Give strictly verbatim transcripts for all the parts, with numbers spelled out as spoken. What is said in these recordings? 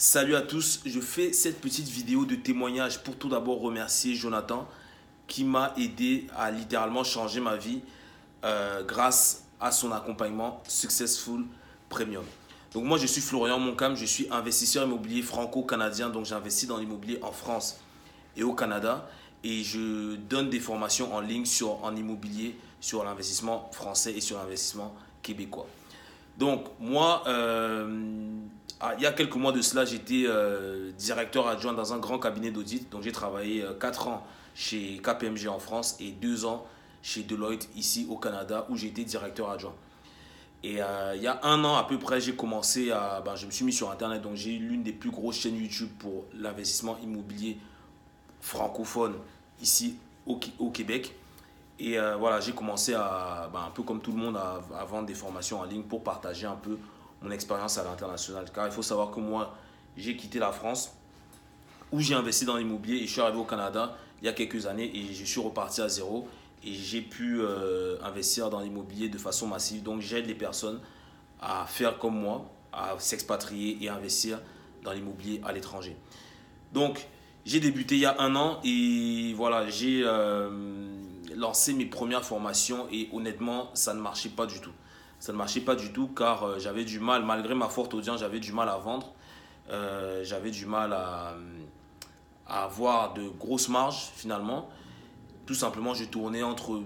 Salut à tous, je fais cette petite vidéo de témoignage pour tout d'abord remercier Jonathan qui m'a aidé à littéralement changer ma vie euh, grâce à son accompagnement Successful Premium. Donc moi je suis Florian Monkam, je suis investisseur immobilier franco-canadien, donc j'investis dans l'immobilier en France et au Canada et je donne des formations en ligne sur, en immobilier sur l'investissement français et sur l'investissement québécois. Donc moi... Euh, Ah, il y a quelques mois de cela, j'étais euh, directeur adjoint dans un grand cabinet d'audit. Donc j'ai travaillé euh, quatre ans chez K P M G en France et deux ans chez Deloitte ici au Canada où j'étais directeur adjoint. Et euh, il y a un an à peu près, j'ai commencé à... Ben, je me suis mis sur Internet, donc j'ai l'une des plus grosses chaînes YouTube pour l'investissement immobilier francophone ici au, au Québec. Et euh, voilà, j'ai commencé à, ben, un peu comme tout le monde, à, à vendre des formations en ligne pour partager un peu mon expérience à l'international, car il faut savoir que moi, j'ai quitté la France où j'ai investi dans l'immobilier et je suis arrivé au Canada il y a quelques années et je suis reparti à zéro et j'ai pu euh, investir dans l'immobilier de façon massive. Donc, j'aide les personnes à faire comme moi, à s'expatrier et à investir dans l'immobilier à l'étranger. Donc, j'ai débuté il y a un an et voilà, j'ai euh, lancé mes premières formations et honnêtement, ça ne marchait pas du tout. Ça ne marchait pas du tout car j'avais du mal, malgré ma forte audience, j'avais du mal à vendre. Euh, j'avais du mal à, à avoir de grosses marges finalement. Tout simplement, je tournais entre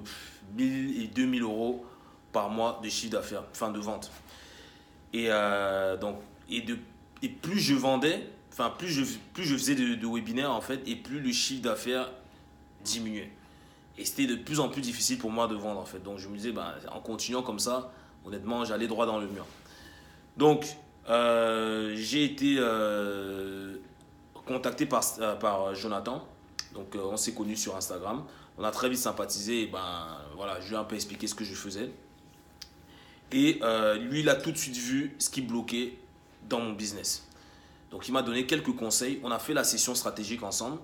mille et deux mille euros par mois de chiffre d'affaires, enfin de vente. Et, euh, donc, et, de, et plus je vendais, enfin plus je, plus je faisais de, de webinaires en fait, et plus le chiffre d'affaires diminuait. Et c'était de plus en plus difficile pour moi de vendre en fait. Donc je me disais, ben, en continuant comme ça, honnêtement, j'allais droit dans le mur. Donc, euh, j'ai été euh, contacté par, par Jonathan. Donc, euh, on s'est connus sur Instagram. On a très vite sympathisé. Et ben, voilà, je lui ai un peu expliqué ce que je faisais. Et euh, lui, il a tout de suite vu ce qui bloquait dans mon business. Donc, il m'a donné quelques conseils. On a fait la session stratégique ensemble.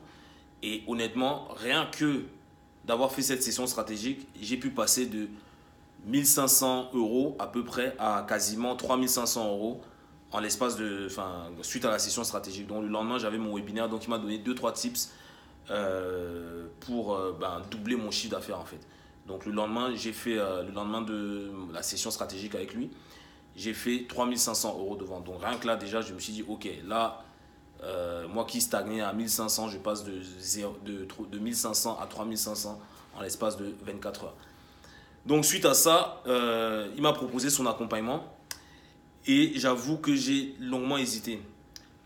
Et honnêtement, rien que d'avoir fait cette session stratégique, j'ai pu passer de mille cinq cents euros à peu près à quasiment trois mille cinq cents euros en l'espace de, enfin, suite à la session stratégique. Donc le lendemain, j'avais mon webinaire, donc il m'a donné deux trois tips euh, pour euh, ben, doubler mon chiffre d'affaires en fait. Donc le lendemain, j'ai fait euh, le lendemain de la session stratégique avec lui, j'ai fait trois mille cinq cents euros de vente. Donc rien que là déjà, je me suis dit ok, là euh, moi qui stagnais à mille cinq cents, je passe de, zéro, de, de mille cinq cents à trois mille cinq cents en l'espace de vingt-quatre heures. Donc, suite à ça, euh, il m'a proposé son accompagnement et j'avoue que j'ai longuement hésité.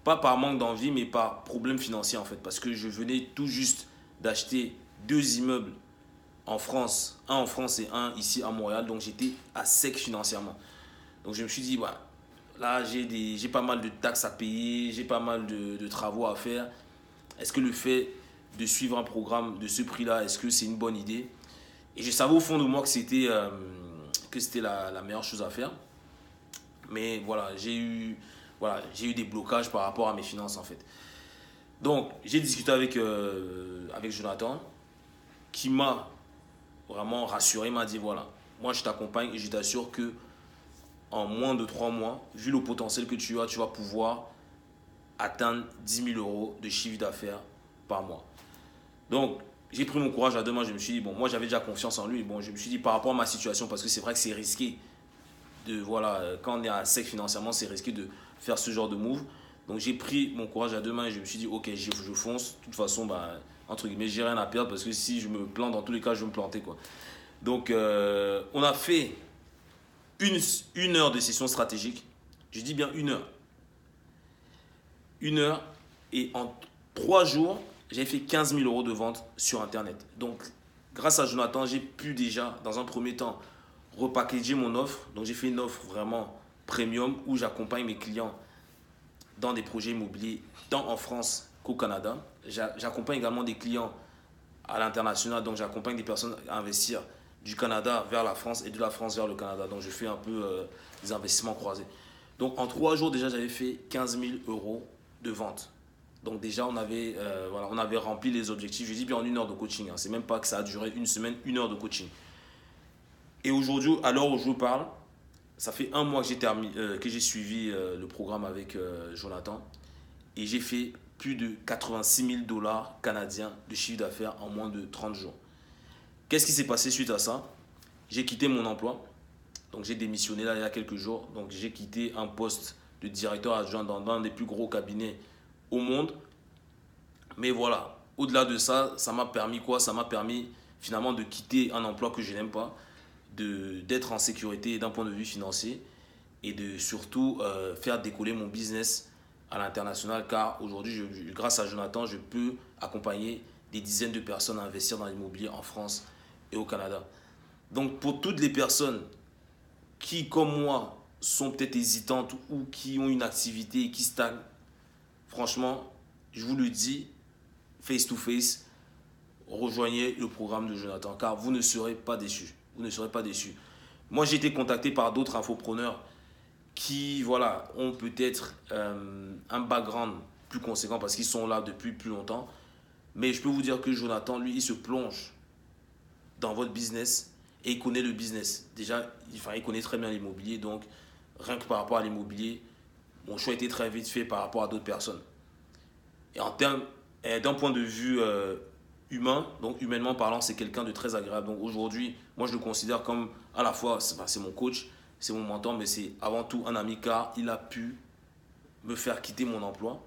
Pas par manque d'envie, mais par problème financier en fait. Parce que je venais tout juste d'acheter deux immeubles en France, un en France et un ici à Montréal. Donc, j'étais à sec financièrement. Donc, je me suis dit, bah, là, j'ai des, j'ai pas mal de taxes à payer, j'ai pas mal de, de travaux à faire. Est-ce que le fait de suivre un programme de ce prix-là, est-ce que c'est une bonne idée ? Et je savais au fond de moi que c'était euh, que c'était la, la meilleure chose à faire. Mais voilà, j'ai eu, voilà, j'ai eu des blocages par rapport à mes finances en fait. Donc, j'ai discuté avec, euh, avec Jonathan qui m'a vraiment rassuré. Il m'a dit, voilà, moi je t'accompagne et je t'assure que en moins de trois mois, vu le potentiel que tu as, tu vas pouvoir atteindre dix mille euros de chiffre d'affaires par mois. Donc, j'ai pris mon courage à deux mains, je me suis dit, bon, moi j'avais déjà confiance en lui, bon, je me suis dit par rapport à ma situation, parce que c'est vrai que c'est risqué, de, voilà, quand on est à sec financièrement, c'est risqué de faire ce genre de move. Donc j'ai pris mon courage à deux mains et je me suis dit, ok, je, je fonce, de toute façon, bah, entre guillemets, j'ai rien à perdre, parce que si je me plante, dans tous les cas, je vais me planter, quoi. Donc euh, on a fait une, une heure de session stratégique, je dis bien une heure, une heure et en trois jours, j'ai fait quinze mille euros de vente sur Internet. Donc, grâce à Jonathan, j'ai pu déjà, dans un premier temps, repackager mon offre. Donc, j'ai fait une offre vraiment premium où j'accompagne mes clients dans des projets immobiliers, tant en France qu'au Canada. J'accompagne également des clients à l'international. Donc, j'accompagne des personnes à investir du Canada vers la France et de la France vers le Canada. Donc, je fais un peu euh, des investissements croisés. Donc, en trois jours, déjà, j'avais fait quinze mille euros de vente. Donc déjà, on avait, euh, voilà, on avait rempli les objectifs. Je dis bien en une heure de coaching. Hein. C'est même pas que ça a duré une semaine, une heure de coaching. Et aujourd'hui, à l'heure où je vous parle, ça fait un mois que j'ai terminé, euh, que j'ai suivi euh, le programme avec euh, Jonathan. et j'ai fait plus de quatre-vingt-six mille dollars canadiens de chiffre d'affaires en moins de trente jours. Qu'est-ce qui s'est passé suite à ça? J'ai quitté mon emploi, donc j'ai démissionné là il y a quelques jours, donc j'ai quitté un poste de directeur adjoint dans un des plus gros cabinets au monde. Mais voilà, au-delà de ça, ça m'a permis quoi? Ça m'a permis finalement de quitter un emploi que je n'aime pas, de, d'être en sécurité d'un point de vue financier et de surtout euh, faire décoller mon business à l'international, car aujourd'hui, je, grâce à Jonathan, je peux accompagner des dizaines de personnes à investir dans l'immobilier en France et au Canada. Donc pour toutes les personnes qui, comme moi, sont peut-être hésitantes ou qui ont une activité et qui stagnent, franchement, je vous le dis, face to face, rejoignez le programme de Jonathan, car vous ne serez pas déçus. Vous ne serez pas déçus. Moi, j'ai été contacté par d'autres infopreneurs qui, voilà, ont peut-être euh, un background plus conséquent parce qu'ils sont là depuis plus longtemps. Mais je peux vous dire que Jonathan, lui, il se plonge dans votre business et il connaît le business. Déjà, il, enfin, il connaît très bien l'immobilier, donc rien que par rapport à l'immobilier, mon choix était très vite fait par rapport à d'autres personnes. Et en termes, et d'un point de vue euh, humain, donc humainement parlant, c'est quelqu'un de très agréable. Donc aujourd'hui, moi je le considère comme à la fois, c'est, ben, c'est mon coach, c'est mon mentor, mais c'est avant tout un ami, car il a pu me faire quitter mon emploi.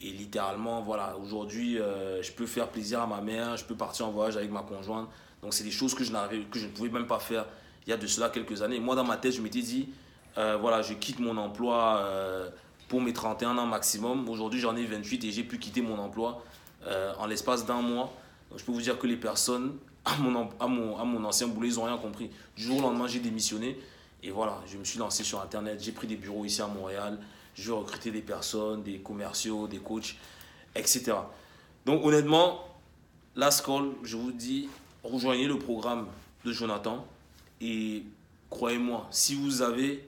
Et littéralement, voilà, aujourd'hui, euh, je peux faire plaisir à ma mère, je peux partir en voyage avec ma conjointe. Donc c'est des choses que je, n'arrive, que je ne pouvais même pas faire il y a de cela quelques années. Moi dans ma tête, je m'étais dit, euh, voilà, je quitte mon emploi... Euh, pour mes trente et un ans maximum. Aujourd'hui, j'en ai vingt-huit et j'ai pu quitter mon emploi euh, en l'espace d'un mois. Donc, je peux vous dire que les personnes à mon, à mon, à mon ancien boulot, ils n'ont rien compris. Du jour au lendemain, j'ai démissionné et voilà, je me suis lancé sur Internet. J'ai pris des bureaux ici à Montréal. Je vais recruter des personnes, des commerciaux, des coachs, et cetera. Donc, honnêtement, last call, je vous dis, rejoignez le programme de Jonathan et croyez-moi, si vous avez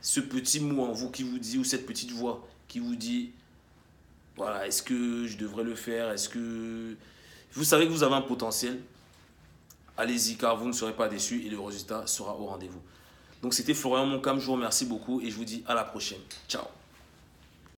ce petit mot en vous qui vous dit, ou cette petite voix qui vous dit, voilà, est-ce que je devrais le faire? Est-ce que... Vous savez que vous avez un potentiel, allez-y, car vous ne serez pas déçus et le résultat sera au rendez-vous. Donc c'était Florian Monkam, je vous remercie beaucoup et je vous dis à la prochaine. Ciao!